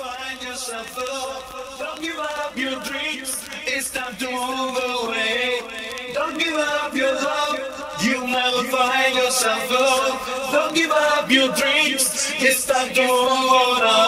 find yourself up. Don't give up your dreams. It's time to move away. Don't give up your love. You'll never find yourself up. Don't give up your dreams. It's time to move on.